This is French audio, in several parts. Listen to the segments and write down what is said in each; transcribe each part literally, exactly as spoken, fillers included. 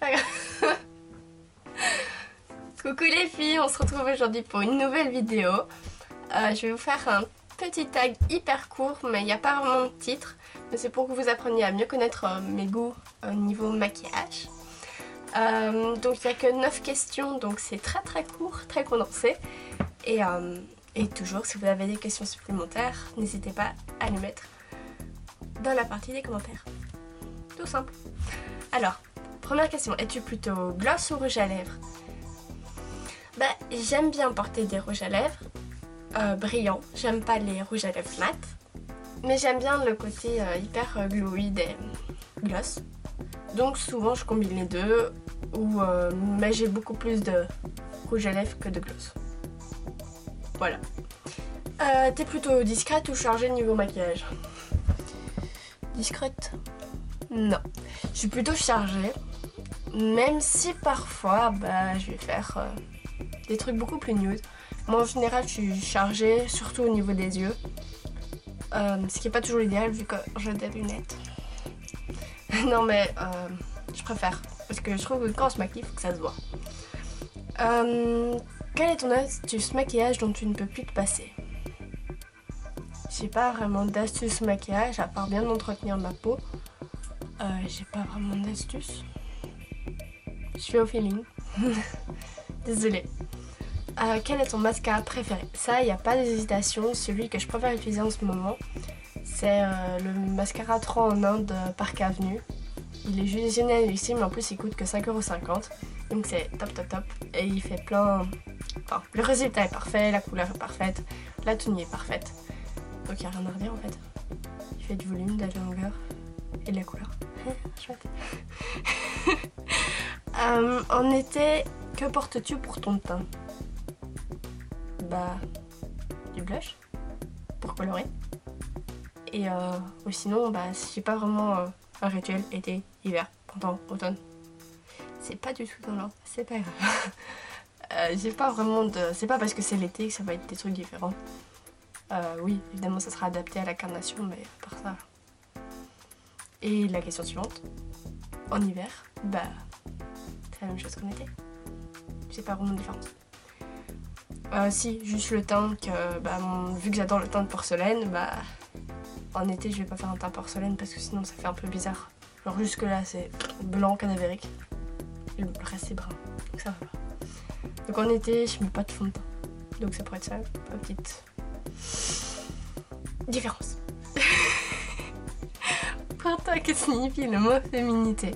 pas grave. Coucou les filles, on se retrouve aujourd'hui pour une nouvelle vidéo. Euh, je vais vous faire un petit tag hyper court, mais il n'y a pas vraiment de titre. Mais c'est pour que vous appreniez à mieux connaître euh, mes goûts au euh, niveau maquillage. Euh, donc il n'y a que neuf questions, donc c'est très très court, très condensé. Et, euh, et toujours, si vous avez des questions supplémentaires, n'hésitez pas à les mettre dans la partie des commentaires. Tout simple. Alors, première question, es-tu plutôt gloss ou rouge à lèvres? Bah, j'aime bien porter des rouges à lèvres euh, brillants, j'aime pas les rouges à lèvres mat, mais j'aime bien le côté euh, hyper euh, glowy des gloss. Donc souvent je combine les deux, ou, euh, mais j'ai beaucoup plus de rouge à lèvres que de gloss. Voilà. Euh, T'es plutôt discrète ou chargée niveau maquillage? Discrète? Non, je suis plutôt chargée, même si parfois bah, je vais faire euh, des trucs beaucoup plus nude. Moi en général je suis chargée, surtout au niveau des yeux, euh, ce qui n'est pas toujours l'idéal vu que j'ai des lunettes. Non mais euh, je préfère, parce que je trouve que quand on se maquille il faut que ça se voit. Euh, quelle est ton astuce maquillage dont tu ne peux plus te passer? J'ai pas vraiment d'astuce maquillage, à part bien entretenir ma peau. Euh, j'ai pas vraiment d'astuce. Je suis au feeling. Désolée. Euh, quel est ton mascara préféré? Ça, il n'y a pas d'hésitation. Celui que je préfère utiliser en ce moment, c'est euh, le mascara trois en un de Park Avenue. Il est juste génial ici, mais en plus il coûte que cinq euros cinquante. Donc c'est top top top. Et il fait plein... Enfin, le résultat est parfait, la couleur est parfaite, la tenue est parfaite. Donc il n'y a rien à redire en fait. Il fait du volume, de la longueur et de la couleur. Chouette. euh, en été, que portes-tu pour ton teint? Bah, du blush pour colorer. Et euh, ou sinon, bah, j'ai pas vraiment euh, un rituel été, hiver, printemps, automne. C'est pas du tout dans l'ordre, c'est pas grave. euh, j'ai pas vraiment de. C'est pas parce que c'est l'été que ça va être des trucs différents. Euh, oui, évidemment, ça sera adapté à la carnation, mais à part ça. Et la question suivante, en hiver, bah c'est la même chose qu'en été. C'est pas vraiment différent. Euh, si, juste le teint que, bah, mon, vu que j'adore le teint de porcelaine, bah en été je vais pas faire un teint porcelaine parce que sinon ça fait un peu bizarre. Genre jusque là c'est blanc cadavérique, le reste c'est brun, donc ça va pas. Donc en été je mets pas de fond de teint, donc ça pourrait être ça, une petite différence. Pour toi, que signifie le mot féminité?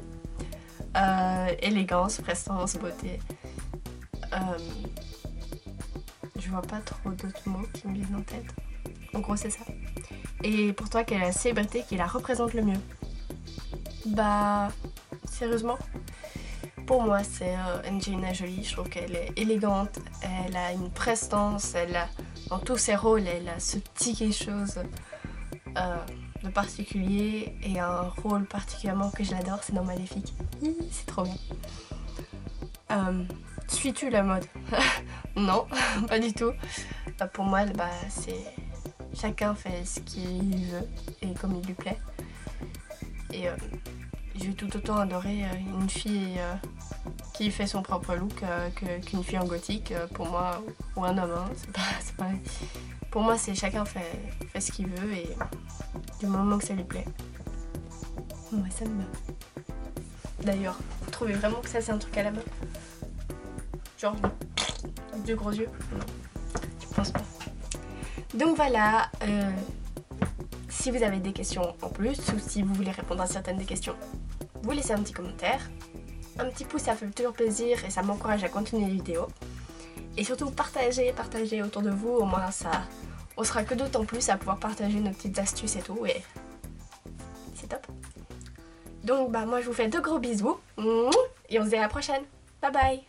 euh, Élégance, prestance, beauté. Euh, je vois pas trop d'autres mots qui me viennent en tête. En gros, c'est ça. Et pour toi, quelle est la célébrité qui la représente le mieux? Bah, sérieusement, pour moi, c'est euh, Angelina Jolie. Je trouve qu'elle est élégante, elle a une prestance, elle a, dans tous ses rôles, elle a ce petit quelque chose. Euh, de particulier, et un rôle particulièrement que j'adore, c'est dans Maléfique. C'est trop bien. Euh, Suis-tu la mode? Non, pas du tout. Euh, pour moi, bah, c'est chacun fait ce qu'il veut et comme il lui plaît. Et euh, j'ai tout autant adoré une fille euh, qui fait son propre look euh, qu'une fille en gothique, euh, pour moi, ou un homme. Hein, c'est pas, c'est pas... Pour moi, c'est chacun fait, fait ce qu'il veut et du moment que ça lui plaît. Moi, ça me va. D'ailleurs, vous trouvez vraiment que ça, c'est un truc à la main? Genre, deux gros yeux? Non, je pense pas. Donc voilà, euh, si vous avez des questions en plus, ou si vous voulez répondre à certaines des questions, vous laissez un petit commentaire. Un petit pouce, ça fait toujours plaisir et ça m'encourage à continuer les vidéos. Et surtout, partagez, partagez autour de vous, au moins ça... On sera que d'autant plus à pouvoir partager nos petites astuces et tout, et c'est top. Donc bah moi je vous fais de gros bisous, et on se dit à la prochaine. Bye bye.